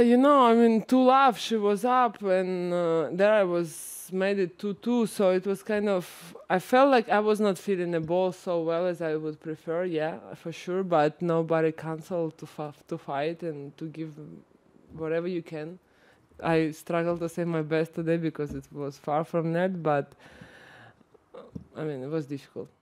I mean, 2 love, she was up, and there I was, made it 2-2, so it was kind of, I felt like I was not feeling the ball so well as I would prefer, yeah, for sure, but nobody canceled to fight and to give whatever you can. I struggled to say my best today because it was far from net, but I mean, it was difficult.